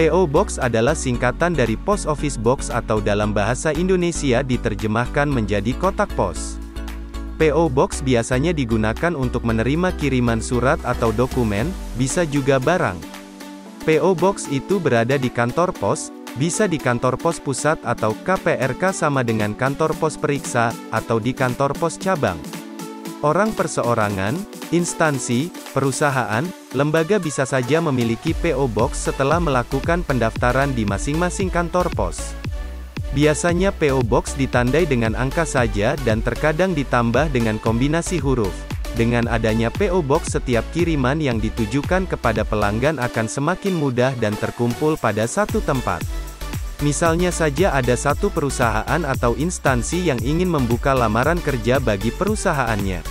PO Box adalah singkatan dari Post Office Box atau dalam bahasa Indonesia diterjemahkan menjadi kotak pos. PO Box biasanya digunakan untuk menerima kiriman surat atau dokumen, bisa juga barang. PO Box itu berada di kantor pos, bisa di kantor pos pusat atau KPRK sama dengan kantor pos periksa, atau di kantor pos cabang. Orang perseorangan, instansi, perusahaan, lembaga bisa saja memiliki PO Box setelah melakukan pendaftaran di masing-masing kantor pos. Biasanya PO Box ditandai dengan angka saja dan terkadang ditambah dengan kombinasi huruf. Dengan adanya PO Box, setiap kiriman yang ditujukan kepada pelanggan akan semakin mudah dan terkumpul pada satu tempat. Misalnya saja ada satu perusahaan atau instansi yang ingin membuka lamaran kerja bagi perusahaannya.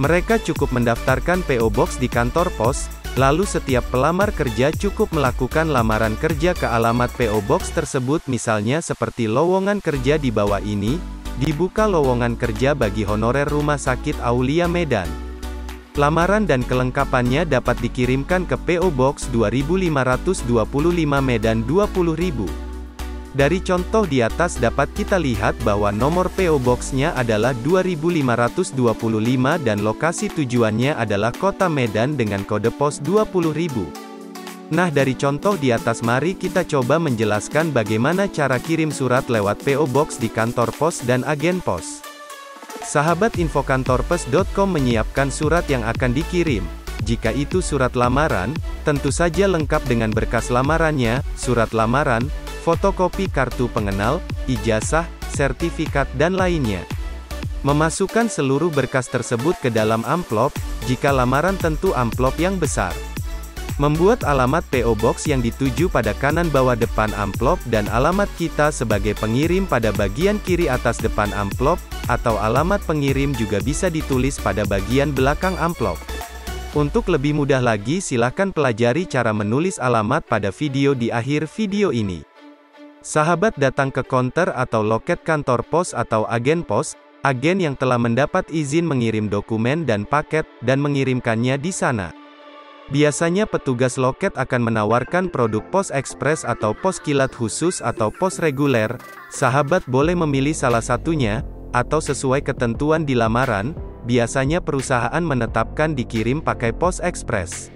Mereka cukup mendaftarkan PO Box di kantor pos, lalu setiap pelamar kerja cukup melakukan lamaran kerja ke alamat PO Box tersebut, misalnya seperti lowongan kerja di bawah ini, dibuka lowongan kerja bagi honorer Rumah Sakit Aulia Medan. Lamaran dan kelengkapannya dapat dikirimkan ke PO Box 2525 Medan 20.000. Dari contoh di atas dapat kita lihat bahwa nomor PO Box-nya adalah 2525 dan lokasi tujuannya adalah Kota Medan dengan kode pos 20.000. Nah, dari contoh di atas mari kita coba menjelaskan bagaimana cara kirim surat lewat PO Box di kantor pos dan agen pos. Sahabat infokantorpos.com menyiapkan surat yang akan dikirim. Jika itu surat lamaran, tentu saja lengkap dengan berkas lamarannya, surat lamaran, fotokopi kartu pengenal, ijazah, sertifikat dan lainnya. Memasukkan seluruh berkas tersebut ke dalam amplop, jika lamaran tentu amplop yang besar. Membuat alamat PO Box yang dituju pada kanan bawah depan amplop dan alamat kita sebagai pengirim pada bagian kiri atas depan amplop, atau alamat pengirim juga bisa ditulis pada bagian belakang amplop. Untuk lebih mudah lagi silakan pelajari cara menulis alamat pada video di akhir video ini. Sahabat datang ke konter atau loket kantor pos atau agen pos, agen yang telah mendapat izin mengirim dokumen dan paket, dan mengirimkannya di sana. Biasanya petugas loket akan menawarkan produk pos ekspres atau pos kilat khusus atau pos reguler. Sahabat boleh memilih salah satunya, atau sesuai ketentuan di lamaran, biasanya perusahaan menetapkan dikirim pakai pos ekspres.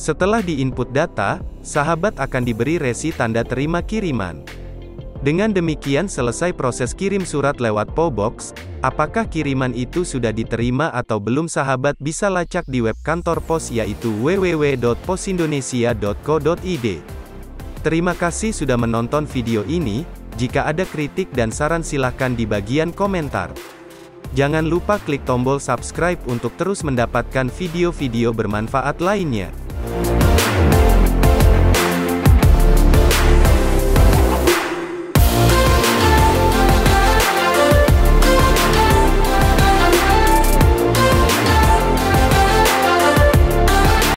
Setelah diinput data, sahabat akan diberi resi tanda terima kiriman. Dengan demikian selesai proses kirim surat lewat PO Box. Apakah kiriman itu sudah diterima atau belum? Sahabat bisa lacak di web kantor pos yaitu www.posindonesia.co.id. Terima kasih sudah menonton video ini. Jika ada kritik dan saran silahkan di bagian komentar. Jangan lupa klik tombol subscribe untuk terus mendapatkan video-video bermanfaat lainnya.